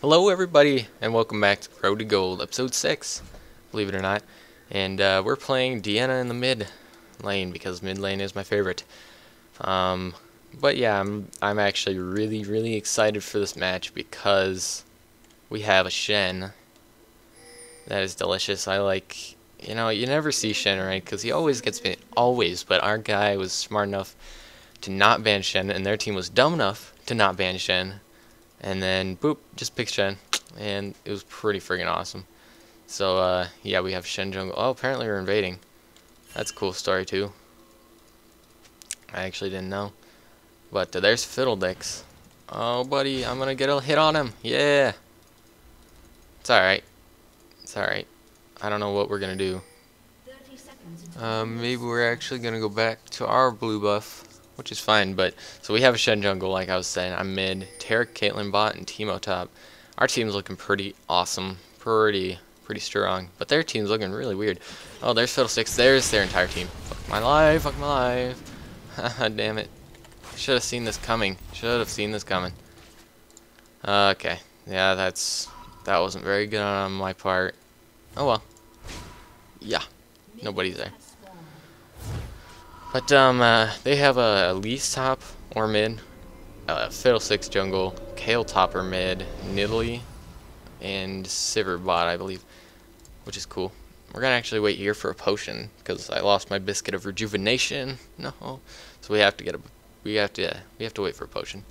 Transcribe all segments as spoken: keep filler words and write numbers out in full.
Hello everybody, and welcome back to Road to Gold, episode six, believe it or not. And uh, we're playing Diana in the mid lane, because mid lane is my favorite. Um, but yeah, I'm, I'm actually really, really excited for this match, because we have a Shen. That is delicious. I like, you know, you never see Shen, right? Because he always gets banned, always, but our guy was smart enough to not ban Shen, and their team was dumb enough to not ban Shen. And then, boop, just pick Shen, and it was pretty friggin' awesome. So, uh, yeah, we have Shen jungle. Oh, apparently we're invading. That's a cool story, too. I actually didn't know. But uh, there's Fiddlesticks. Oh, buddy, I'm gonna get a hit on him. Yeah! It's alright. It's alright. I don't know what we're gonna do. Uh, maybe we're actually gonna go back to our blue buff. Which is fine, but so we have a Shen jungle, like I was saying. I'm mid, Taric, Caitlyn bot, and Teemo top. Our team's looking pretty awesome, pretty, pretty strong. But their team's looking really weird. Oh, there's Fiddlesticks. There's their entire team. Fuck my life, fuck my life. Haha, damn it. Should have seen this coming. Should have seen this coming. Uh, okay, yeah, that's that wasn't very good on my part. Oh well. Yeah, nobody's there. But um, uh, they have a Elise top or mid, uh, Fiddlesticks jungle, Kayle top or mid, Nidalee, and Sivir bot, I believe, which is cool. We're gonna actually wait here for a potion because I lost my Biscuit of Rejuvenation. No, so we have to get a, we have to, yeah, we have to wait for a potion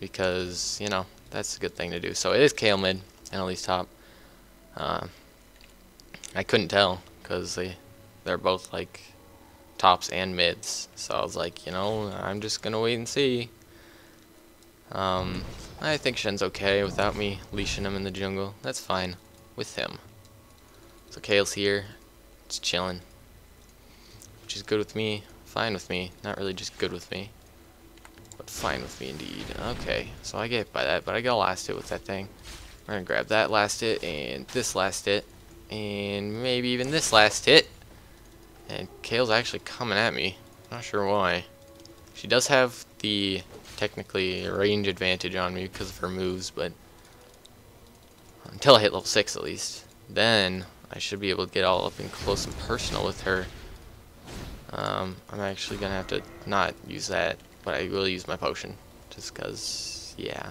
because you know that's a good thing to do. So it is Kayle mid and Elise top. Uh, I couldn't tell because they, they're both like tops and mids, so I was like, you know, I'm just gonna wait and see. Um, I think Shen's okay without me leashing him in the jungle. That's fine with him. So Kayle's here, it's chilling, which is good with me, fine with me, not really just good with me, but fine with me indeed. Okay, so I get hit by that, but I got a last hit with that thing. We're gonna grab that last hit and this last hit and maybe even this last hit. And Kayle's actually coming at me. Not sure why. She does have the technically range advantage on me because of her moves, but until I hit level six at least, then I should be able to get all up and close and personal with her. Um, I'm actually gonna have to not use that, but I will use my potion, just because, yeah,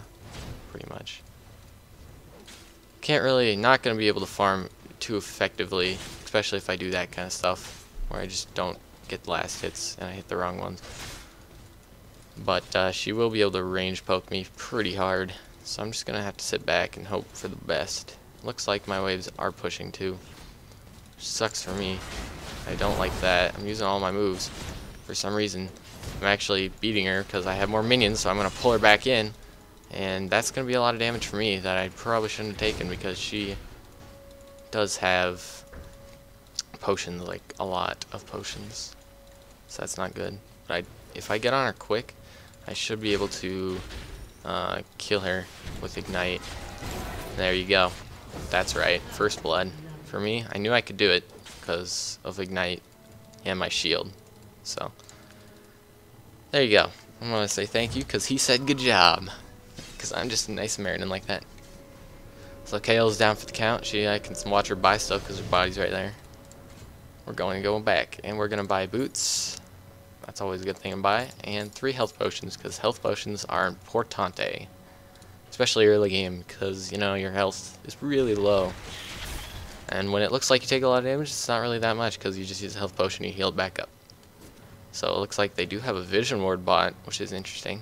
pretty much. Can't really, not gonna be able to farm too effectively, especially if I do that kind of stuff, where I just don't get the last hits and I hit the wrong ones. But uh, she will be able to range poke me pretty hard, so I'm just gonna have to sit back and hope for the best. Looks like my waves are pushing too, which sucks for me. I don't like that. I'm using all my moves for some reason. I'm actually beating her because I have more minions, so I'm gonna pull her back in, and that's gonna be a lot of damage for me that I probably shouldn't have taken because she does have potions, like a lot of potions, so that's not good. But I, if I get on her quick, I should be able to uh, kill her with Ignite. There you go. That's right, first blood for me. I knew I could do it because of Ignite and my shield. So there you go. I'm gonna say thank you because he said good job, because I'm just a nice American like that. So Kayle's down for the count. She, I can watch her buy stuff because her body's right there. We're going to go back, and we're going to buy boots. That's always a good thing to buy. And three health potions, because health potions are importante. Especially early game, because, you know, your health is really low. And when it looks like you take a lot of damage, it's not really that much, because you just use a health potion and you heal it back up. So it looks like they do have a Vision Ward bot, which is interesting.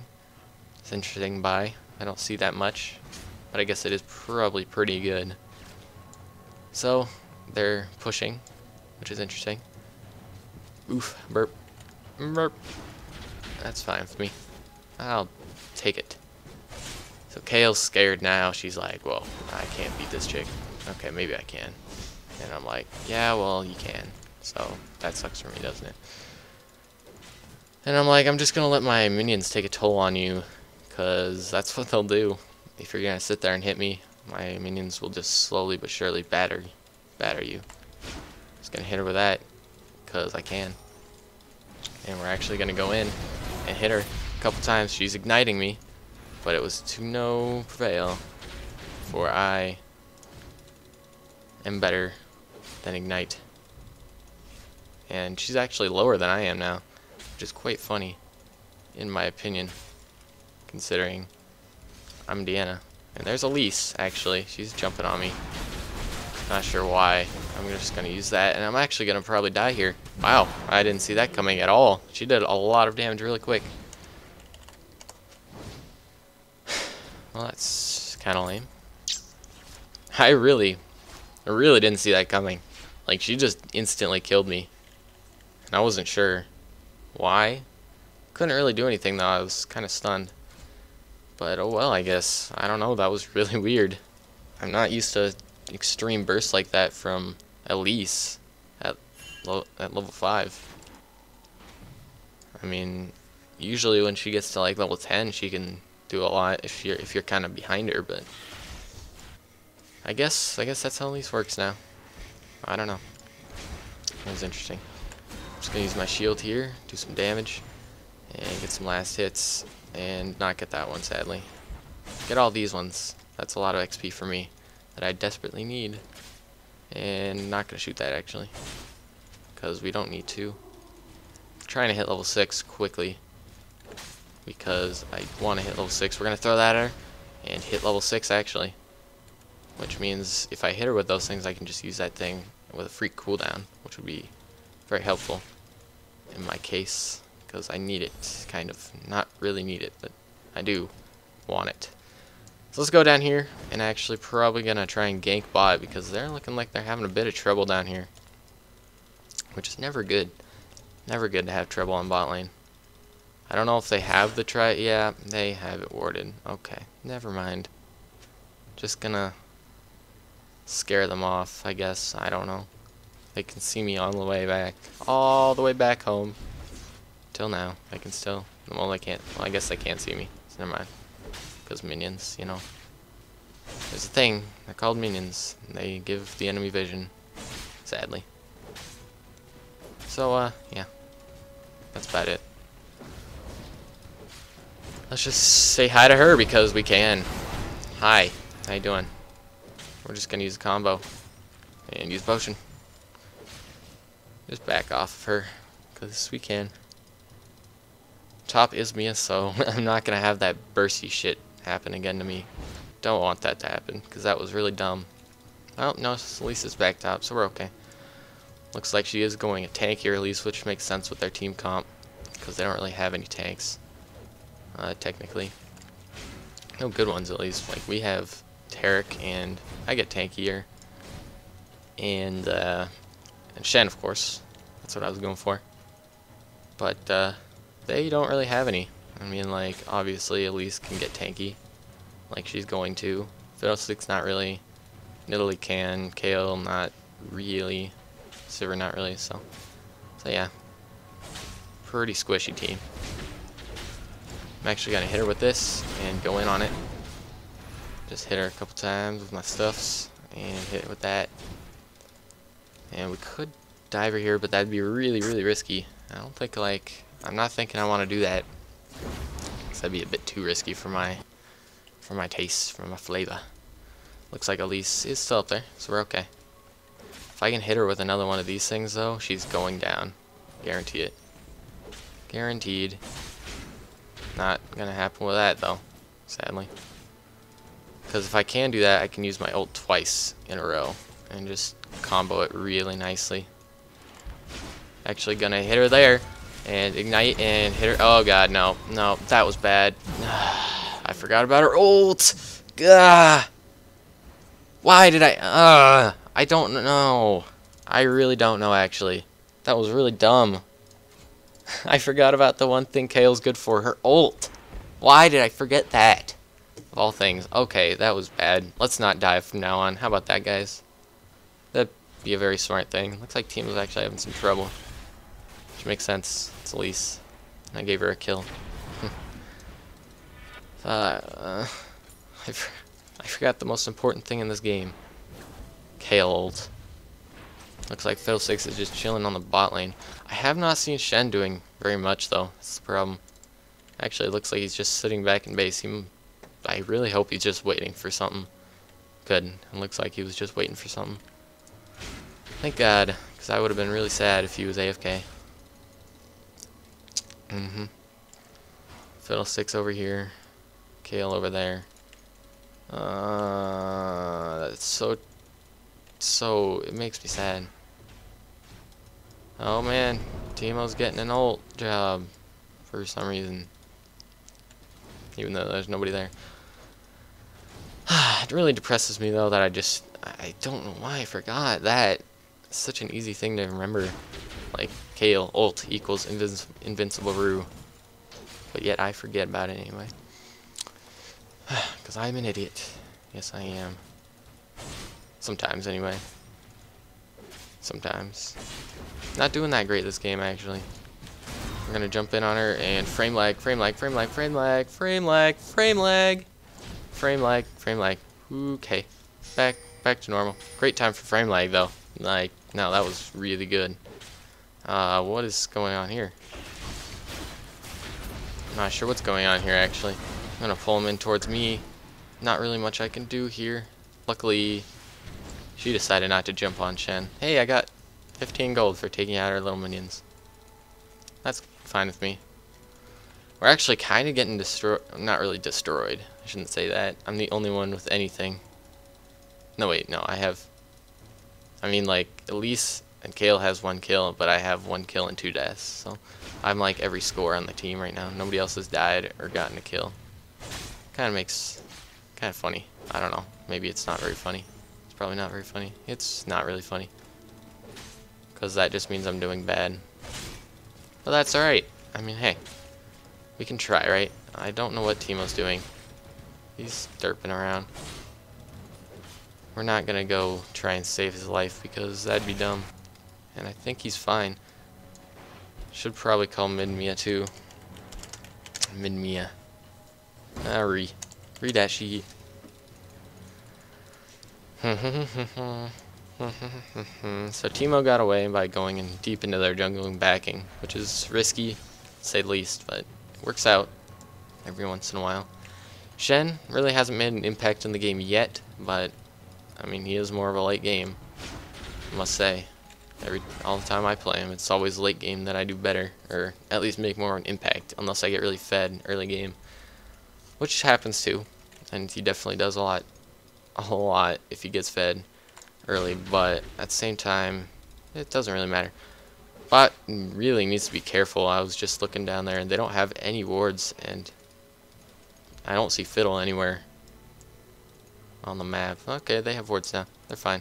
It's an interesting buy. I don't see that much, but I guess it is probably pretty good. So, they're pushing, which is interesting. Oof, burp, burp. That's fine with me. I'll take it. So Kayle's scared now. She's like, well, I can't beat this chick. Okay, maybe I can. And I'm like, yeah, well, you can. So that sucks for me, doesn't it? And I'm like, I'm just going to let my minions take a toll on you, because that's what they'll do. If you're going to sit there and hit me, my minions will just slowly but surely batter, batter you. Just gonna hit her with that because I can, and we're actually gonna go in and hit her a couple times. She's igniting me, but it was to no prevail. for I am better than Ignite. And she's actually lower than I am now, which is quite funny, in my opinion, considering I'm Diana. And there's Elise, actually. She's jumping on me. Not sure why. I'm just going to use that, and I'm actually going to probably die here. Wow, I didn't see that coming at all. She did a lot of damage really quick. Well, that's kind of lame. I really, I really didn't see that coming. Like, she just instantly killed me. And I wasn't sure why. Couldn't really do anything, though. I was kind of stunned. But, oh well, I guess. I don't know. That was really weird. I'm not used to extreme bursts like that from Elise at, lo at level five. I mean, usually when she gets to, like, level ten, she can do a lot if you're, if you're kind of behind her, but I guess, I guess that's how Elise works now. I don't know. That was interesting. I'm just going to use my shield here, do some damage, and get some last hits, and not get that one, sadly. Get all these ones. That's a lot of X P for me that I desperately need. And not going to shoot that, actually, because we don't need to. I'm trying to hit level six quickly, because I want to hit level six. We're going to throw that at her and hit level six, actually. Which means if I hit her with those things, I can just use that thing with a free cooldown, which would be very helpful in my case, because I need it, kind of. Not really need it, but I do want it. So let's go down here, and actually probably going to try and gank bot, because they're looking like they're having a bit of trouble down here, which is never good. Never good to have trouble on bot lane. I don't know if they have the try. Yeah, they have it warded. Okay, never mind. Just going to scare them off, I guess. I don't know. They can see me on the way back, all the way back home. Till now, I can still. Well, they can't. Well, I guess they can't see me. So never mind. Because minions, you know. There's a thing. They're called minions. And they give the enemy vision. Sadly. So, uh, yeah. That's about it. Let's just say hi to her because we can. Hi. How you doing? We're just going to use a combo and use potion. Just back off of her because we can. Top is Mia, so I'm not going to have that bursty shit happen again to me. Don't want that to happen because that was really dumb. Oh, no, Elise is back top, so we're okay. Looks like she is going a tankier Elise, which makes sense with their team comp because they don't really have any tanks, uh, technically. No good ones, at least. Like, we have Taric, and I get tankier, and uh, and Shen, of course. That's what I was going for. But uh, they don't really have any. I mean, like, obviously Elise can get tanky, like she's going to. Fiddlesticks not really. Nidalee can. Kayle not really. Sivir not really. So, so yeah, pretty squishy team. I'm actually gonna hit her with this and go in on it. Just hit her a couple times with my stuffs and hit it with that. And we could dive her here, but that'd be really, really risky. I don't think, like, I'm not thinking I want to do that. Because that'd be a bit too risky for my, for my taste, for my flavor. Looks like Elise is still up there, so we're okay. If I can hit her with another one of these things, though, she's going down. Guarantee it. Guaranteed. Not gonna happen with that, though, sadly. Because if I can do that, I can use my ult twice in a row and just combo it really nicely. Actually gonna hit her there and ignite and hit her. Oh god, no, no, that was bad. I forgot about her ult. Gah. Why did I? Uh, I don't know. I really don't know, actually. That was really dumb. I forgot about the one thing Kayle's good for, her ult. Why did I forget that? Of all things. Okay, that was bad. Let's not die from now on. How about that, guys? That'd be a very smart thing. Looks like Teemo's actually having some trouble, which makes sense. It's Elise. I gave her a kill. uh, uh, I, for I forgot the most important thing in this game. Kayle ult. Looks like Fiddlesticks is just chilling on the bot lane. I have not seen Shen doing very much, though. That's the problem. Actually, it looks like he's just sitting back in base. He I really hope he's just waiting for something Good. It looks like he was just waiting for something. Thank God, because I would have been really sad if he was A F K. Mm-hmm. Fiddlesticks over here. Kayle over there. Uh, that's so... So, it makes me sad. Oh man, Teemo's getting an ult job for some reason. Even though there's nobody there. It really depresses me though that I just... I don't know why I forgot that. It's such an easy thing to remember. Like, Kayle ult equals invinci invincible Rue. But yet I forget about it anyway. Because I'm an idiot. Yes, I am. Sometimes, anyway. Sometimes. Not doing that great this game, actually. We're gonna jump in on her and frame lag, frame lag, frame lag, frame lag, frame lag, frame lag, frame lag, frame lag. Okay, back, back to normal. Great time for frame lag though. Like, no, that was really good. Uh, what is going on here? I'm not sure what's going on here actually. I'm gonna pull him in towards me. Not really much I can do here. Luckily, she decided not to jump on Shen. Hey, I got fifteen gold for taking out our little minions. That's fine with me. We're actually kind of getting destroyed. Not really destroyed. I shouldn't say that. I'm the only one with anything. No, wait, no. I have... I mean, like, Elise and Kayle has one kill, but I have one kill and two deaths. So, I'm like every score on the team right now. Nobody else has died or gotten a kill. Kind of makes... Kind of funny. I don't know. Maybe it's not very funny. It's probably not very funny. It's not really funny. Because that just means I'm doing bad. Well, that's alright. I mean, hey. We can try, right? I don't know what Teemo's doing. He's derping around. We're not going to go try and save his life because that'd be dumb. And I think he's fine. Should probably call Mid-Mia too. Mid-Mia. Ah, re. Redashy. So Teemo got away by going in deep into their jungle and backing, which is risky, to say the least, but it works out every once in a while. Shen really hasn't made an impact in the game yet, but I mean he is more of a late game, I must say. Every all the time I play him, it's always late game that I do better, or at least make more of an impact, unless I get really fed early game, which happens too, and he definitely does a lot, a lot if he gets fed early, but at the same time it doesn't really matter. Bot really needs to be careful. I was just looking down there and they don't have any wards and I don't see Fiddle anywhere on the map. Okay, they have wards now. They're fine.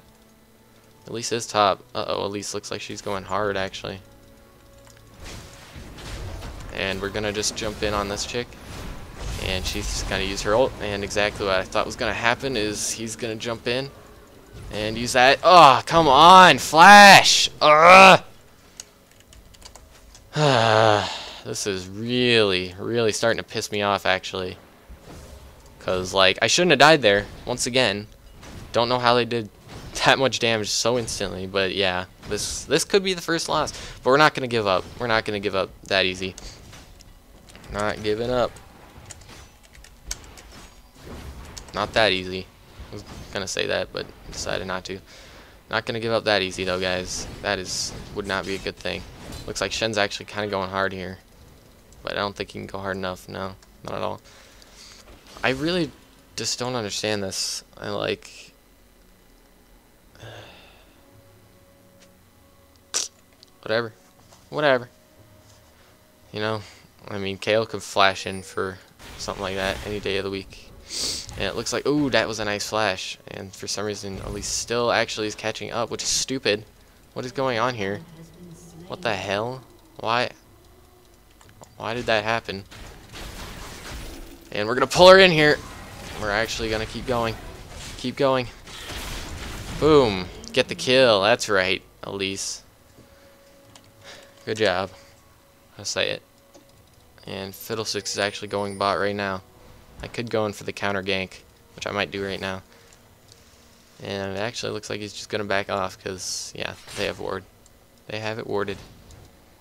Elise is top. Uh oh, Elise looks like she's going hard actually. And we're gonna just jump in on this chick. And she's gonna use her ult, and exactly what I thought was gonna happen is he's gonna jump in and use that. Oh, come on, flash! Ugh. This is really, really starting to piss me off, actually. Because, like, I shouldn't have died there, once again. Don't know how they did that much damage so instantly, but yeah. This this could be the first loss, but we're not going to give up. We're not going to give up that easy. Not giving up. Not that easy. I was gonna say that, but decided not to. Not gonna give up that easy though, guys. That is would not be a good thing. Looks like Shen's actually kind of going hard here, but I don't think he can go hard enough. No, not at all. I really just don't understand this. I like. Whatever, whatever. You know, I mean, Kayle could flash in for something like that any day of the week. And it looks like, ooh, that was a nice flash. And for some reason, Elise still actually is catching up, which is stupid. What is going on here? What the hell? Why? Why did that happen? And we're going to pull her in here. We're actually going to keep going. Keep going. Boom. Get the kill. That's right, Elise. Good job. I'll say it. And Fiddlesticks is actually going bot right now. I could go in for the counter gank, which I might do right now. And it actually looks like he's just going to back off because, yeah, they have ward. They have it warded.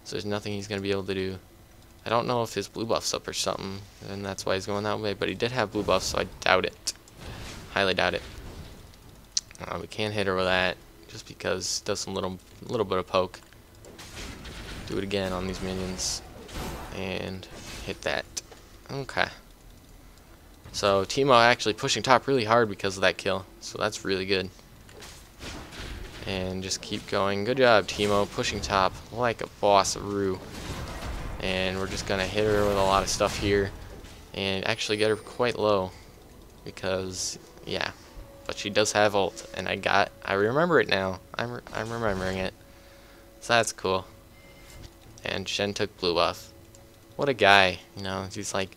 So there's nothing he's going to be able to do. I don't know if his blue buff's up or something, and that's why he's going that way. But he did have blue buff, so I doubt it. Highly doubt it. Uh, we can't hit her with that just because it does some little, little bit of poke. Do it again on these minions. And hit that. Okay. So Teemo actually pushing top really hard because of that kill. So that's really good. And just keep going. Good job, Teemo. Pushing top like a boss-a-roo. And we're just going to hit her with a lot of stuff here. And actually get her quite low. Because, yeah. But she does have ult. And I got... I remember it now. I'm, re I'm remembering it. So that's cool. And Shen took blue buff. What a guy. You know, he's like,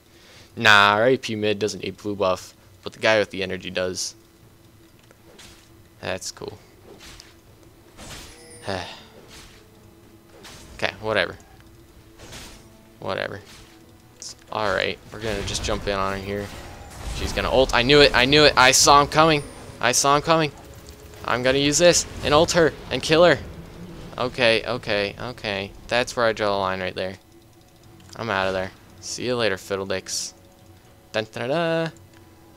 nah, our A P mid doesn't need blue buff. But the guy with the energy does. That's cool. Okay, whatever. Whatever. Alright, we're gonna just jump in on her here. She's gonna ult. I knew it, I knew it. I saw him coming. I saw him coming. I'm gonna use this and ult her and kill her. Okay, okay, okay. That's where I draw the line right there. I'm out of there. See you later, Fiddlesticks. Dun, dun, dun, dun.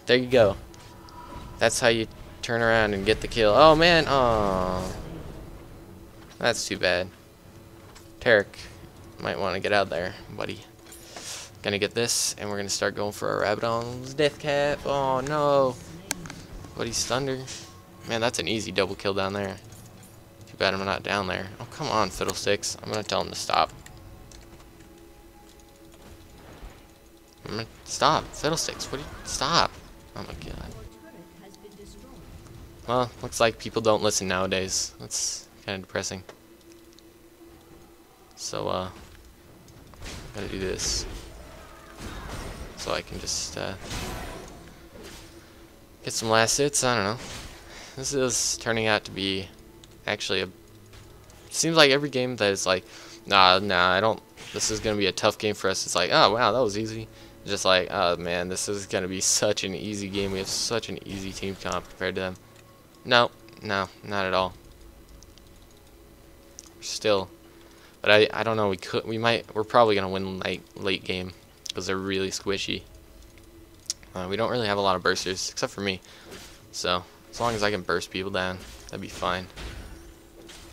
There you go. That's how you turn around and get the kill. Oh man, oh. That's too bad. Taric might want to get out of there, buddy. Gonna get this, and we're gonna start going for our Rabadon's death cap. Oh no, buddy's thunder. Man, that's an easy double kill down there. Too bad I'm not down there. Oh come on, Fiddlesticks. I'm gonna tell him to stop. I'm gonna stop, Fiddlesticks. What? Do you, stop. Oh my god. Well, looks like people don't listen nowadays. That's kind of depressing. So, uh, gotta do this. So I can just, uh, get some last hits, I don't know. This is turning out to be actually a, seems like every game that is like, nah, nah, I don't, this is gonna be a tough game for us. It's like, oh wow, that was easy. Just like, oh man, this is gonna be such an easy game. We have such an easy team comp compared to them. No, no, not at all. Still, but I I don't know, we could we might we're probably gonna win like late game because they're really squishy. Uh, we don't really have a lot of bursters except for me, so as long as I can burst people down, that'd be fine.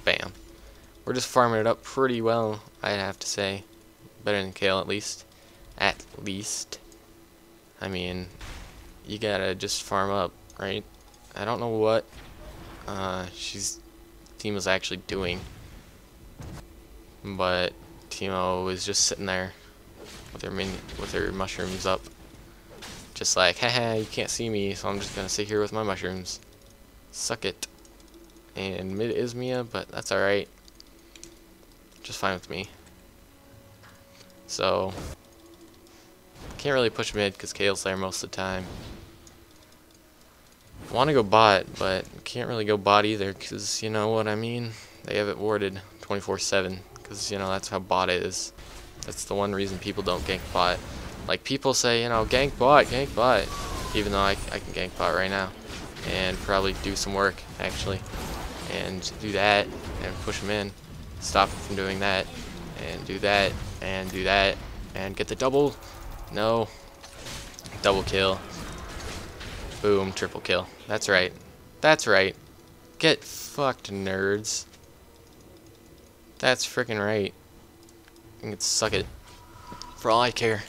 Bam, we're just farming it up pretty well, I'd have to say, better than Kayle at least. At least, I mean, you gotta just farm up, right? I don't know what uh, she's team is actually doing. But Teemo is just sitting there with her min with her mushrooms up, just like, haha, you can't see me, so I'm just gonna sit here with my mushrooms. Suck it. And mid is Mia, but that's all right. Just fine with me. So can't really push mid because Kayle's there most of the time. Want to go bot, but can't really go bot either because you know what I mean. They have it warded twenty-four seven because you know that's how bot is. That's the one reason people don't gank bot. Like people say, you know, gank bot, gank bot, even though I, I can gank bot right now and probably do some work actually, and do that and push them in, stop them from doing that, and do that and do that and get the double. No, double kill. Boom, triple kill. That's right. That's right. Get fucked, nerds. That's freaking right. You can suck it. For all I care.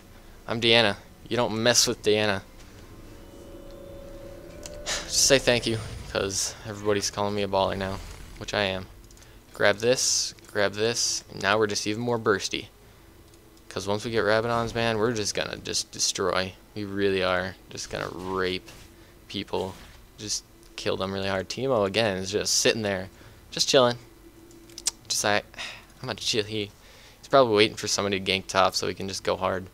I'm Diana. You don't mess with Diana. Just say thank you, because everybody's calling me a baller now, which I am. Grab this, grab this, and now we're just even more bursty. Because once we get Rabadon's, man, we're just gonna just destroy. We really are. Just gonna rape people. Just kill them really hard. Teemo, again, is just sitting there, just chilling. Just like, I'm gonna chill. He, he's probably waiting for somebody to gank top so he can just go hard.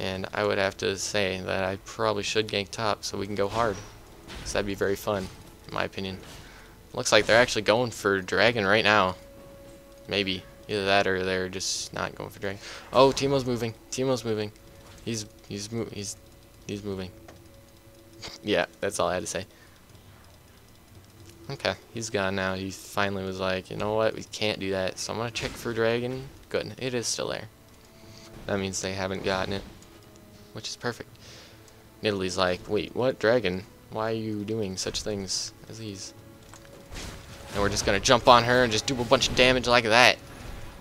And I would have to say that I probably should gank top so we can go hard. Because that'd be very fun, in my opinion. Looks like they're actually going for dragon right now. Maybe. Either that or they're just not going for dragon. Oh, Teemo's moving. Teemo's moving. He's, he's, mo he's, he's moving. Yeah, that's all I had to say. Okay, he's gone now. He finally was like, you know what, we can't do that, so I'm gonna check for dragon. Good, it is still there. That means they haven't gotten it, which is perfect. Nidalee's like, wait, what, dragon? Why are you doing such things as these? And we're just going to jump on her and just do a bunch of damage like that.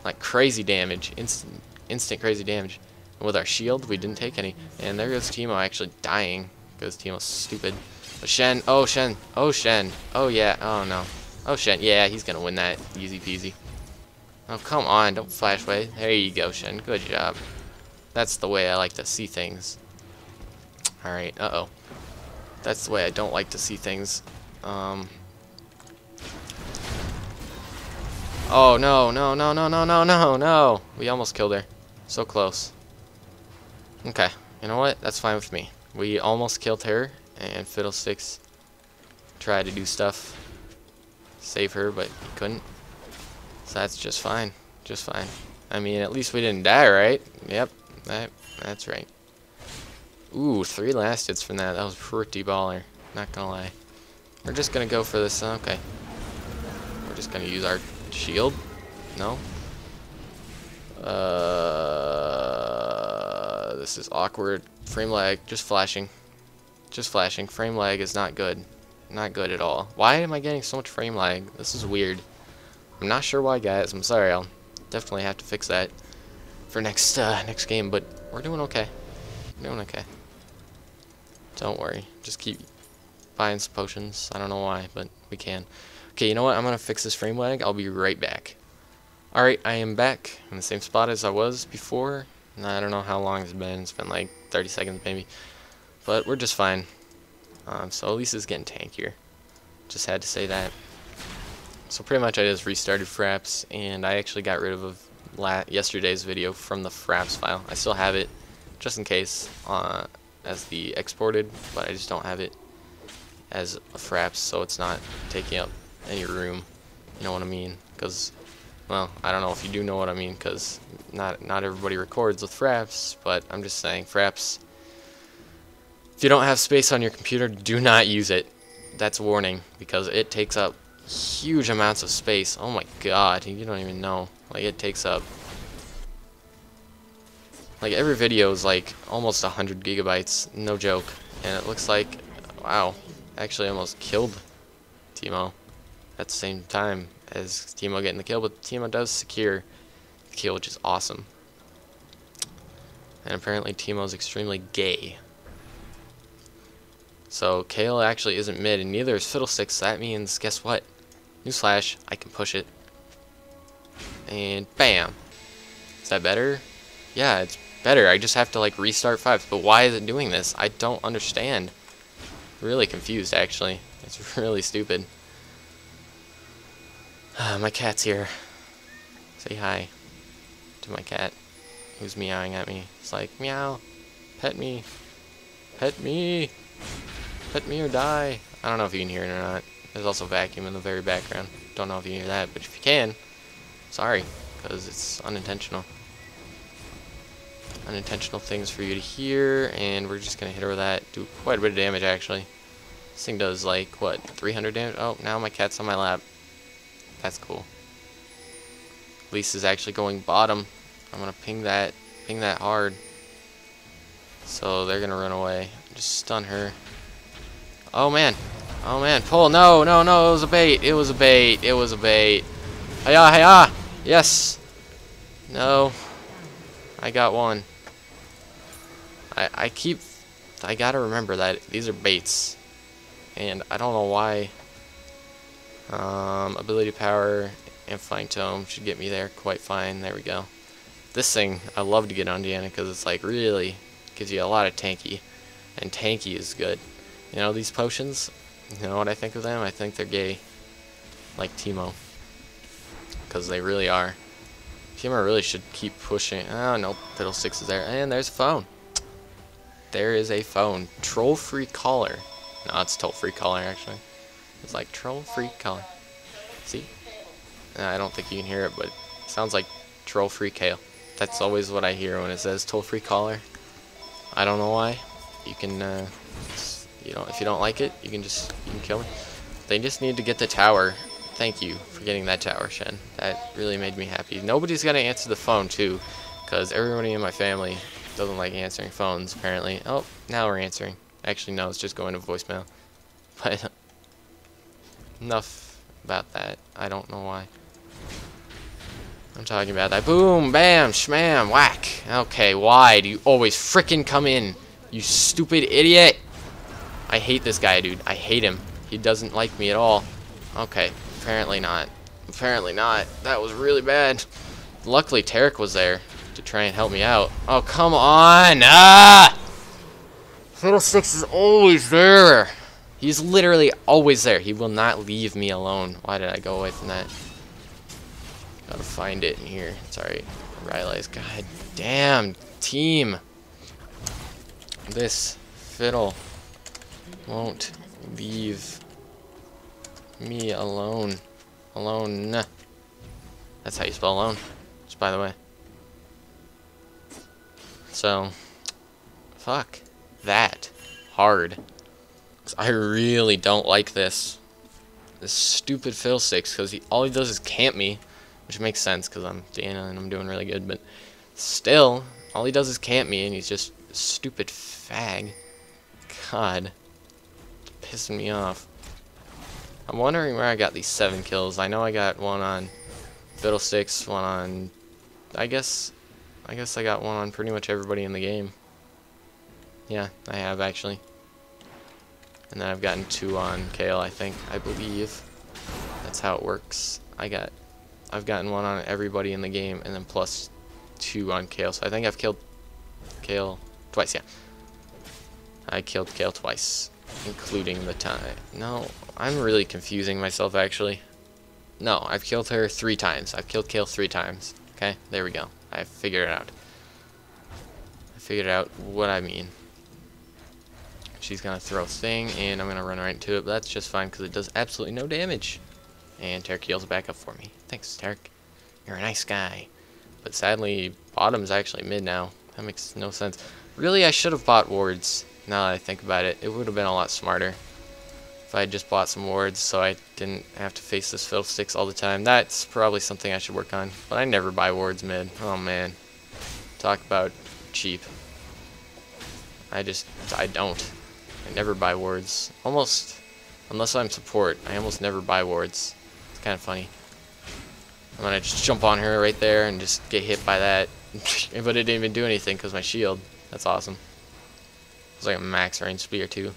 Like crazy damage. Instant, instant crazy damage. And with our shield, we didn't take any. And there goes Teemo actually dying. Because Teemo's stupid. But Shen. Oh, Shen. Oh, Shen. Oh, yeah. Oh, no. Oh, Shen. Yeah, he's going to win that. Easy peasy. Oh, come on. Don't flash away. There you go, Shen. Good job. That's the way I like to see things. Alright. Uh-oh. That's the way I don't like to see things. Um... Oh no, no, no, no, no, no, no, no. We almost killed her. So close. Okay. You know what? That's fine with me. We almost killed her, and Fiddlesticks tried to do stuff. Save her, but he couldn't. So that's just fine. Just fine. I mean, at least we didn't die, right? Yep. That, that's right. Ooh, three last hits from that. That was pretty baller. Not gonna lie. We're just gonna go for this. Okay. We're just gonna use our... shield? No? Uh, this is awkward. Frame lag. Just flashing. Just flashing. Frame lag is not good. Not good at all. Why am I getting so much frame lag? This is weird. I'm not sure why, guys. I'm sorry. I'll definitely have to fix that for next uh, next game, but we're doing okay. We're doing okay. Don't worry. Just keep buying some potions. I don't know why, but we can. Okay, you know what? I'm going to fix this frame lag. I'll be right back. Alright, I am back in the same spot as I was before. And I don't know how long it's been. It's been like thirty seconds maybe. But we're just fine. Um, so Elise is getting tankier. Just had to say that. So pretty much I just restarted Fraps. And I actually got rid of la yesterday's video from the Fraps file. I still have it just in case uh, as the exported. But I just don't have it as a Fraps. So it's not taking up any room, you know what I mean? Because, well, I don't know if you do know what I mean, because not not everybody records with Fraps, but I'm just saying, Fraps. If you don't have space on your computer, do not use it. That's a warning, because it takes up huge amounts of space. Oh my god, you don't even know. Like, it takes up, like, every video is like almost one hundred gigabytes, no joke. And it looks like, wow, actually almost killed Teemo at the same time as Teemo getting the kill, but Teemo does secure the kill, which is awesome. And apparently Teemo's extremely gay. So Kayle actually isn't mid, and neither is Fiddlesticks. That means, guess what? Newsflash, I can push it. And bam! Is that better? Yeah, it's better. I just have to like restart fives. But why is it doing this? I don't understand. Really confused, actually. It's really stupid. Uh, my cat's here. Say hi to my cat, who's meowing at me. It's like, meow, pet me, pet me, pet me or die. I don't know if you can hear it or not. There's also a vacuum in the very background. Don't know if you hear that, but if you can, sorry, because it's unintentional. Unintentional things for you to hear, and we're just going to hit her with that. Do quite a bit of damage, actually. This thing does, like, what, three hundred damage? Oh, now my cat's on my lap. That's cool. Elise is actually going bottom. I'm gonna ping that, ping that hard. So they're gonna run away. Just stun her. Oh man, oh man, pull! No, no, no! It was a bait. It was a bait. It was a bait. Hiya, hiya! Yes. No. I got one. I I keep. I gotta remember that these are baits, and I don't know why. Um, ability power and flying tome should get me there quite fine. There we go. This thing I love to get on Diana because it's like really gives you a lot of tanky, and tanky is good. You know these potions? You know what I think of them? I think they're gay, like Teemo, because they really are. Teemo really should keep pushing. Oh no, Fiddlesticks is there, and there's a phone. There is a phone. Troll-free caller. No, it's toll-free caller actually. It's like troll-free Kayle. See? I don't think you can hear it, but it sounds like troll-free Kayle. That's always what I hear when it says toll-free caller. I don't know why. You can, uh, you know, if you don't like it, you can just you can kill me. They just need to get the tower. Thank you for getting that tower, Shen. That really made me happy. Nobody's gonna answer the phone too, because everybody in my family doesn't like answering phones apparently. Oh, now we're answering. Actually, no, it's just going to voicemail. But. Enough about that. I don't know why. I'm talking about that. Boom, bam, shmam, whack. Okay, why do you always frickin' come in? You stupid idiot. I hate this guy, dude. I hate him. He doesn't like me at all. Okay, apparently not. Apparently not. That was really bad. Luckily, Taric was there to try and help me out. Oh, come on! Ah! Fiddlesticks is always there. He's literally always there. He will not leave me alone. Why did I go away from that? Gotta find it in here. Sorry, Rylai's. God damn team. This fiddle won't leave me alone. Alone. That's how you spell alone. Just by the way. So, fuck that hard. Cause I really don't like this. This stupid Fiddlesticks, because he, all he does is camp me. Which makes sense because I'm Diana and I'm doing really good, but still, all he does is camp me and he's just a stupid fag. God. Pissing me off. I'm wondering where I got these seven kills. I know I got one on Fiddlesticks, one on I guess I guess I got one on pretty much everybody in the game. Yeah, I have actually. And then I've gotten two on Kayle, I think. I believe. That's how it works. I got I've gotten one on everybody in the game, and then plus two on Kayle. So I think I've killed Kayle twice, yeah. I killed Kayle twice, including the time. No, I'm really confusing myself, actually. No, I've killed her three times. I've killed Kayle three times. Okay, there we go. I figured it out. I figured out what I mean. She's going to throw a thing, and I'm going to run right into it, but that's just fine, because it does absolutely no damage. And Taric heals back up for me. Thanks, Taric. You're a nice guy. But sadly, bottom's actually mid now. That makes no sense. Really, I should have bought wards, now that I think about it. It would have been a lot smarter if I had just bought some wards so I didn't have to face this Fiddlesticks all the time. That's probably something I should work on. But I never buy wards mid. Oh, man. Talk about cheap. I just, I don't. I never buy wards. Almost, unless I'm support, I almost never buy wards. Kind of funny. I'm gonna just jump on her right there and just get hit by that. But it didn't even do anything because my shield. That's awesome. It's like a max range spear too.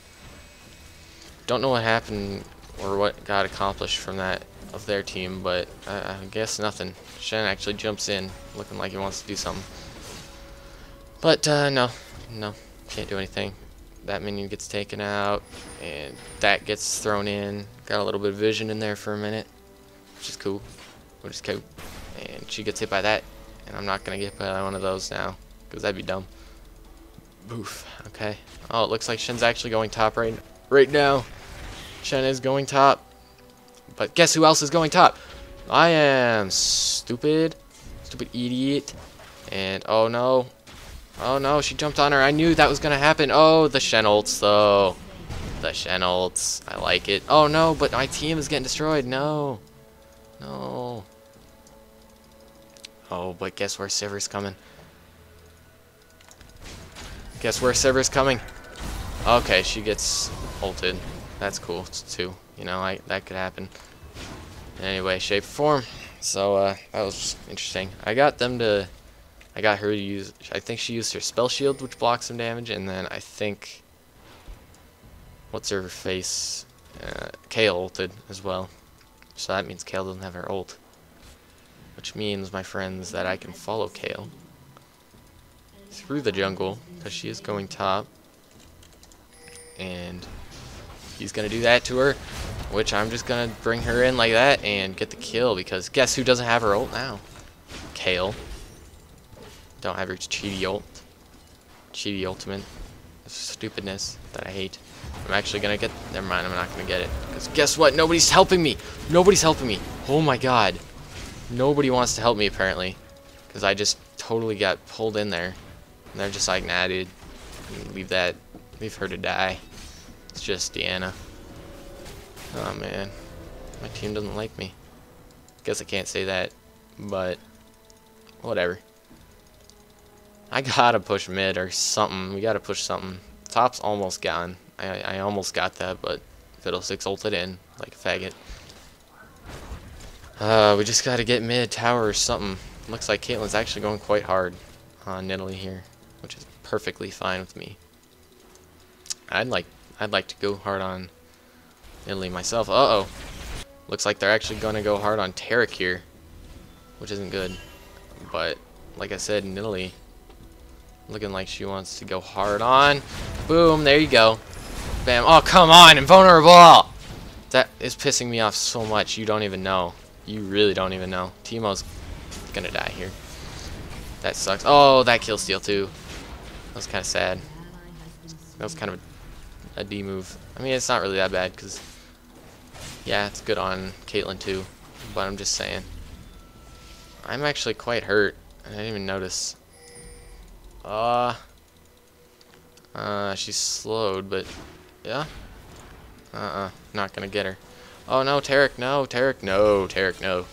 Don't know what happened or what got accomplished from that of their team, but I, I guess nothing. Shen actually jumps in looking like he wants to do something. But uh, no, no, can't do anything. That minion gets taken out and that gets thrown in. Got a little bit of vision in there for a minute. Which is cool, which is cool, and she gets hit by that, and I'm not gonna get hit by one of those now, because that'd be dumb. Boof. Okay. Oh, it looks like Shen's actually going top right, right now. Shen is going top, but guess who else is going top? I am, stupid, stupid idiot, and oh no, oh no, she jumped on her. I knew that was gonna happen. Oh, the Shen ults though, the Shen ults. I like it. Oh no, but my team is getting destroyed. No. No. Oh, but guess where Sivir's coming? Guess where Sivir's coming? Okay, she gets ulted. That's cool too. You know, I, that could happen. In any way, shape, or form. So uh, that was interesting. I got them to. I got her to use. I think she used her spell shield, which blocks some damage, and then I think. What's her face? Uh, Kayle ulted as well. So that means Kayle doesn't have her ult. Which means, my friends, that I can follow Kayle through the jungle, because she is going top. And he's going to do that to her, which I'm just going to bring her in like that and get the kill, because guess who doesn't have her ult now? Kayle. Don't have your cheaty ult. Cheaty ultimate. Stupidness that I hate. I'm actually gonna get. Never mind, I'm not gonna get it. Because guess what? Nobody's helping me! Nobody's helping me! Oh my god. Nobody wants to help me, apparently. Because I just totally got pulled in there. And they're just like, nah, dude. Leave that. Leave her to die. It's just Deanna. Oh man. My team doesn't like me. Guess I can't say that. But. Whatever. I gotta push mid or something. We gotta push something. Top's almost gone. I, I almost got that, but Fiddlesticks ulted in like a faggot. Uh, we just gotta get mid tower or something. Looks like Caitlyn's actually going quite hard on Nidalee here, which is perfectly fine with me. I'd like I'd like to go hard on Nidalee myself. Uh-oh. Looks like they're actually gonna go hard on Taric here, which isn't good. But like I said, Nidalee looking like she wants to go hard on. Boom, there you go. Bam. Oh, come on, invulnerable! That is pissing me off so much. You don't even know. You really don't even know. Teemo's gonna die here. That sucks. Oh, that kill steal too. That was kind of sad. That was kind of a, a D move. I mean, it's not really that bad because, yeah, it's good on Caitlyn too. But I'm just saying. I'm actually quite hurt. I didn't even notice. Uh, uh, she's slowed, but yeah. Uh-uh, not gonna get her. Oh no, Taric, no, Taric, no, Taric, no.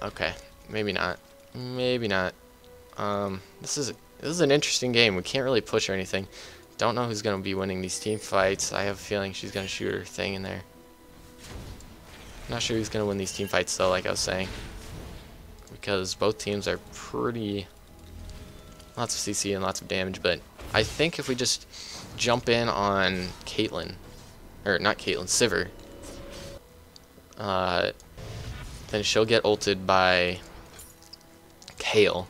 Okay, maybe not. Maybe not. Um, this is this is an interesting game. We can't really push or anything. Don't know who's gonna be winning these team fights. I have a feeling she's gonna shoot her thing in there. Not sure who's gonna win these team fights though, like I was saying, because both teams are pretty. Lots of C C and lots of damage, but I think if we just jump in on Caitlyn, or not Caitlyn, Sivir, uh, then she'll get ulted by Kayle.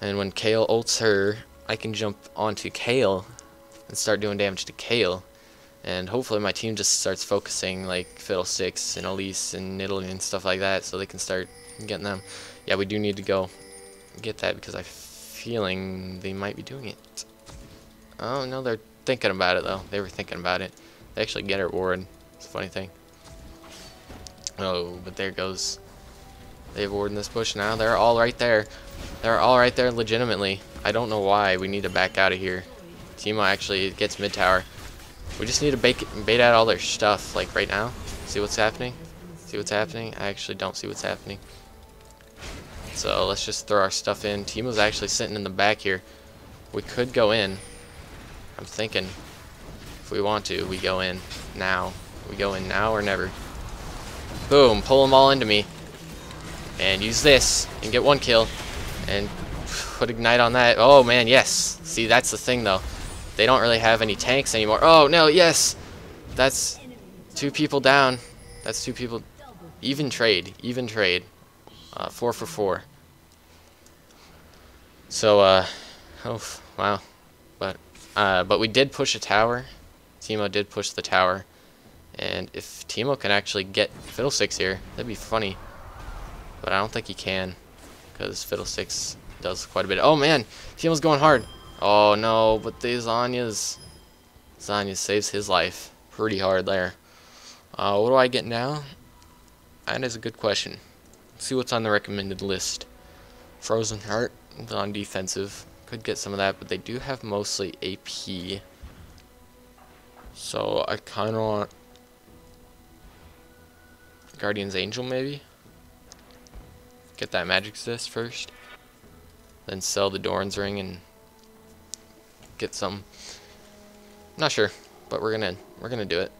And when Kayle ults her, I can jump onto Kayle and start doing damage to Kayle. And hopefully my team just starts focusing like Fiddlesticks and Elise and Nidalee and stuff like that, so they can start getting them. Yeah, we do need to go get that because I have a feeling they might be doing it. Oh no, they're thinking about it though. They were thinking about it. They actually get her ward. It's a funny thing. Oh, but there goes. They have ward in this bush now. They're all right there. They're all right there legitimately. I don't know why. We need to back out of here. Teemo actually gets mid tower. We just need to bait, bait out all their stuff like right now. See what's happening? See what's happening? I actually don't see what's happening. So let's just throw our stuff in. Teemo's actually sitting in the back here. We could go in. I'm thinking if we want to, we go in now. We go in now or never. Boom, pull them all into me. And use this and get one kill. And put Ignite on that. Oh man, yes. See, that's the thing though. They don't really have any tanks anymore. Oh no, yes. That's two people down. That's two people. Even trade, even trade. Uh, four for four. So, uh, oh, wow. But, uh, but we did push a tower. Teemo did push the tower. And if Teemo can actually get Fiddlesticks here, that'd be funny. But I don't think he can, because Fiddlesticks does quite a bit. Oh, man, Teemo's going hard. Oh, no, but the Zhonya's. Zhonya's saves his life pretty hard there. Uh, what do I get now? That is a good question. See what's on the recommended list. Frozen Heart is on defensive. Could get some of that, but they do have mostly A P. So I kind of want Guardian's Angel maybe. Get that magic assist first. Then sell the Doran's Ring and get some. Not sure, but we're gonna we're gonna do it.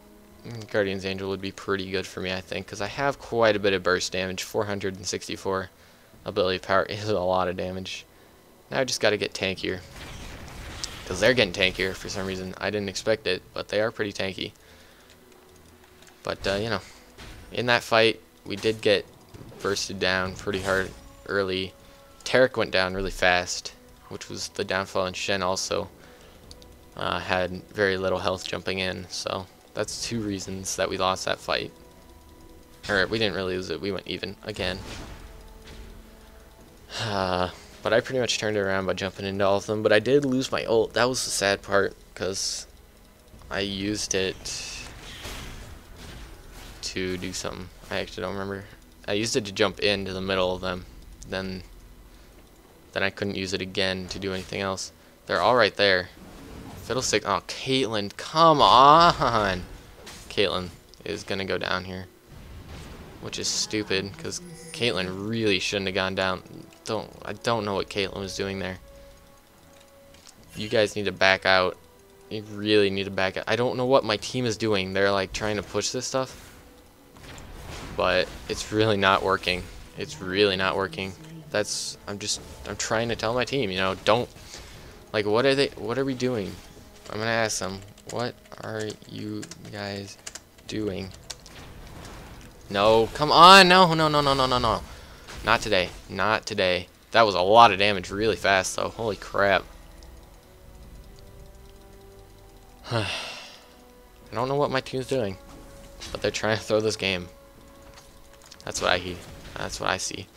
Guardian's Angel would be pretty good for me, I think, because I have quite a bit of burst damage. four hundred sixty-four ability power is a lot of damage. Now I just got to get tankier, because they're getting tankier for some reason. I didn't expect it, but they are pretty tanky. But, uh, you know, in that fight, we did get bursted down pretty hard early. Taric went down really fast, which was the downfall, and Shen also uh, had very little health jumping in, so... That's two reasons that we lost that fight. Or we didn't really lose it. We went even again. Uh, but I pretty much turned it around by jumping into all of them. But I did lose my ult. That was the sad part, because I used it to do something. I actually don't remember. I used it to jump into the middle of them. Then, then I couldn't use it again to do anything else. They're all right there. Fiddlestick. Oh, Caitlyn, come on! Caitlyn is gonna go down here, which is stupid because Caitlyn really shouldn't have gone down. Don't I don't know what Caitlyn was doing there. You guys need to back out. You really need to back out. I don't know what my team is doing. They're like trying to push this stuff, but it's really not working. It's really not working. That's, I'm just, I'm trying to tell my team, you know, don't, like, what are they, what are we doing? I'm going to ask them, what are you guys doing? No, come on, no, no, no, no, no, no, no. Not today, not today. That was a lot of damage really fast, though. Holy crap. I don't know what my team's doing, but they're trying to throw this game. That's what I hear. That's what I see.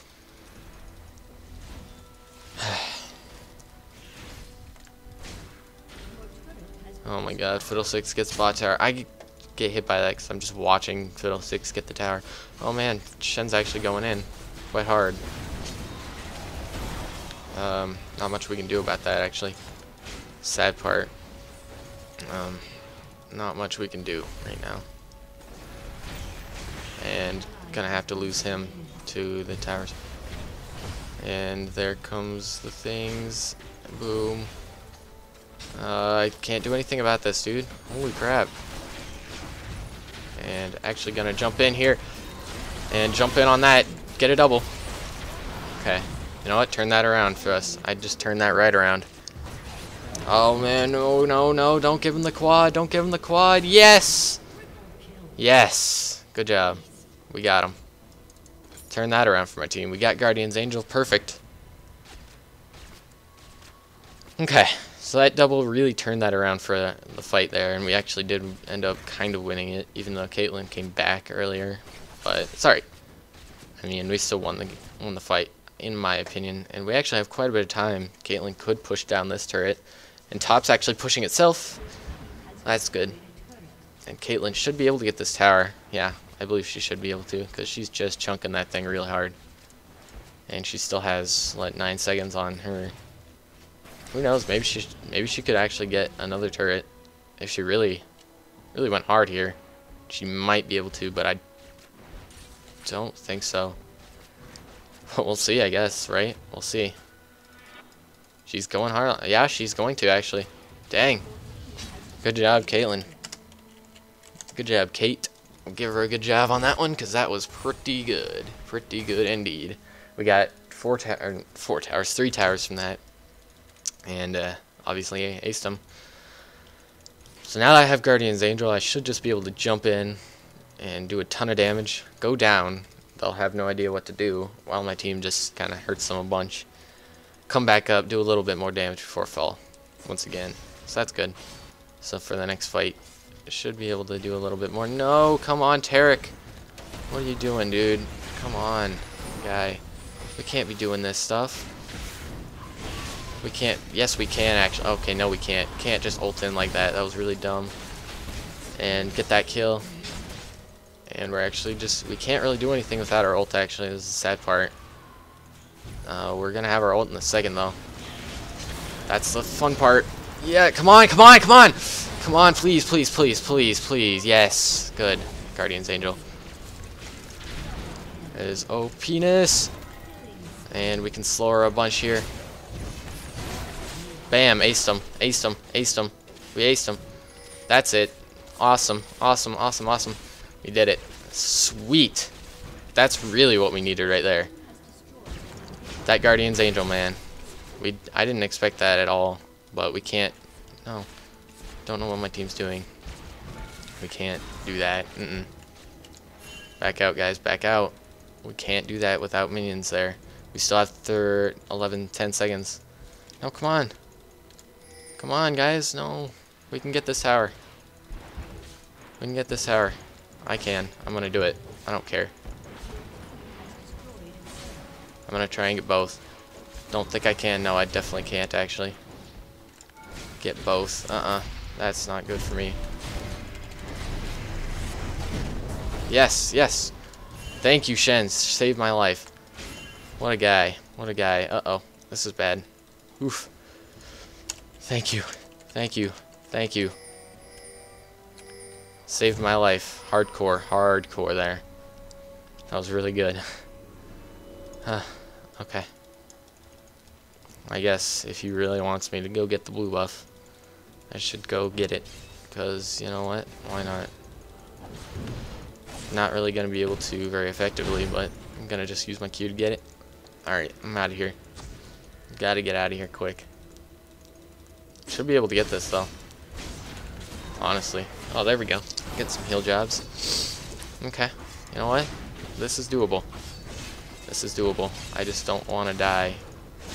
Oh my god, Fiddlesticks gets bot tower. I get hit by that because I'm just watching Fiddlesticks get the tower. Oh man, Shen's actually going in quite hard. Um, not much we can do about that, actually. Sad part. Um, not much we can do right now. And gonna have to lose him to the towers. And there comes the things. Boom. Uh, I can't do anything about this, dude. Holy crap. And actually gonna jump in here. And jump in on that. Get a double. Okay. You know what? Turn that around for us. I just turned that right around. Oh, man. No, no, no. Don't give him the quad. Don't give him the quad. Yes! Yes. Good job. We got him. Turn that around for my team. We got Guardian's Angel. Perfect. Okay. So that double really turned that around for the fight there, and we actually did end up kind of winning it, even though Caitlyn came back earlier. But sorry. I mean, we still won the won the fight, in my opinion. And we actually have quite a bit of time. Caitlyn could push down this turret, and Top's actually pushing itself. That's good. And Caitlyn should be able to get this tower. Yeah, I believe she should be able to, because she's just chunking that thing real hard. And she still has, like, nine seconds on her. Who knows? Maybe she maybe she could actually get another turret if she really, really went hard here. She might be able to, but I don't think so. But we'll see, I guess, right? We'll see. She's going hard. Yeah, she's going to, actually. Dang. Good job, Caitlyn. Good job, Kate. I'll give her a good job on that one, because that was pretty good. Pretty good indeed. We got four, ta or four towers, three towers from that. And uh, obviously, I aced them. So now that I have Guardian's Angel, I should just be able to jump in and do a ton of damage. Go down. I'll have no idea what to do while my team just kind of hurts them a bunch. Come back up, do a little bit more damage before fall once again. So that's good. So for the next fight, I should be able to do a little bit more. No, come on, Taric. What are you doing, dude? Come on, guy. We can't be doing this stuff. We can't. Yes, we can, actually. Okay, no, we can't. Can't just ult in like that. That was really dumb. And get that kill. And we're actually just, we can't really do anything without our ult, actually. This is the sad part. Uh, we're going to have our ult in a second, though. That's the fun part. Yeah, come on, come on, come on! Come on, please, please, please, please, please. Yes, good. Guardian's Angel. It is O P-ness. And we can slow her a bunch here. Bam, aced him, aced him, aced him. We aced him. That's it. Awesome, awesome, awesome, awesome. We did it. Sweet. That's really what we needed right there. That Guardian's Angel, man. We I didn't expect that at all, but we can't. No. Don't know what my team's doing. We can't do that. Mm-mm. Back out, guys. Back out. We can't do that without minions there. We still have thir eleven, ten seconds. No, come on. Come on, guys. No. We can get this tower. We can get this tower. I can. I'm gonna do it. I don't care. I'm gonna try and get both. Don't think I can. No, I definitely can't, actually. Get both. Uh-uh. That's not good for me. Yes, yes. Thank you, Shen. Saved my life. What a guy. What a guy. Uh-oh. This is bad. Oof. Thank you. Thank you. Thank you. Saved my life. Hardcore, hardcore there. That was really good. Huh. Okay. I guess if he really wants me to go get the blue buff, I should go get it. Because, you know what? Why not? Not really going to be able to very effectively, but I'm going to just use my Q to get it. Alright, I'm out of here. Got to get out of here quick. Should be able to get this, though. Honestly. Oh, there we go. Get some heal jobs. Okay. You know what? This is doable. This is doable. I just don't want to die.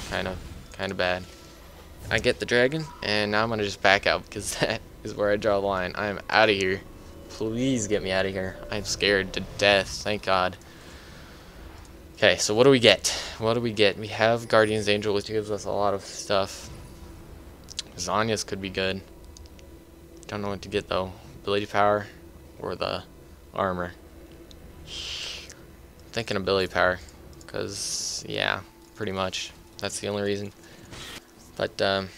Kind of. Kind of bad. I get the dragon, and now I'm going to just back out, because that is where I draw the line. I am out of here. Please get me out of here. I'm scared to death. Thank God. Okay, so what do we get? What do we get? We have Guardian's Angel, which gives us a lot of stuff. Zhonya's could be good. Don't know what to get, though. Ability power or the armor. I'm thinking ability power, because, yeah, pretty much. That's the only reason. But, um,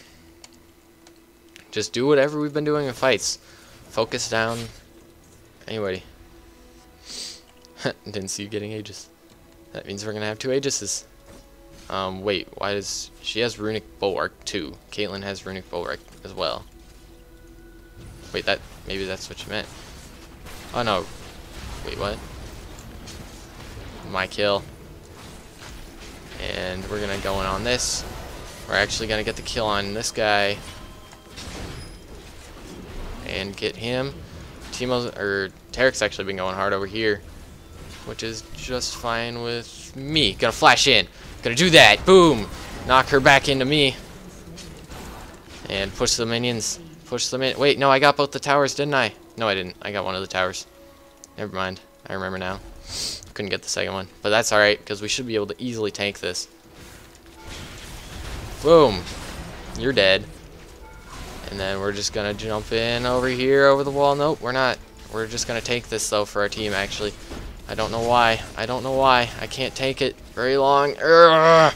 just do whatever we've been doing in fights. Focus down. Anybody. Didn't see you getting Aegis. That means we're going to have two Aegises. Um, wait, why does... She has Runic Bulwark, too. Caitlyn has Runic Bulwark as well. Wait, that... Maybe that's what you meant. Oh, no. Wait, what? My kill. And we're going to go in on this. We're actually going to get the kill on this guy. And get him. Teemo's... Or, Taric's actually been going hard over here. Which is just fine with me. Gonna flash in. Gonna do that. Boom. Knock her back into me. And push the minions. Push them in. Wait, no, I got both the towers, didn't I? No, I didn't. I got one of the towers. Never mind. I remember now. Couldn't get the second one. But that's alright, because we should be able to easily tank this. Boom. You're dead. And then we're just gonna jump in over here, over the wall. Nope, we're not. We're just gonna tank this, though, for our team, actually. I don't know why. I don't know why. I can't take it very long. Urgh.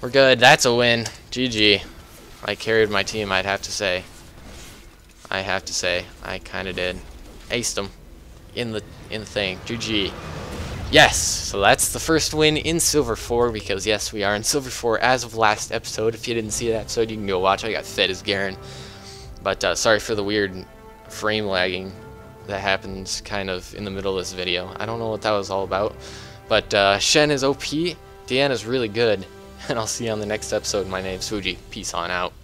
We're good. That's a win. G G. I carried my team, I'd have to say. I have to say. I kind of did. Aced them. In the, in the thing. G G. Yes. So that's the first win in Silver four, because, yes, we are in Silver four as of last episode. If you didn't see that episode, you can go watch. I got fed as Garen. But uh, sorry for the weird frame lagging that happens kind of in the middle of this video. I don't know what that was all about, but uh, Shen is O P, Diana's really good, and I'll see you on the next episode. My name's Fuji. Peace on out.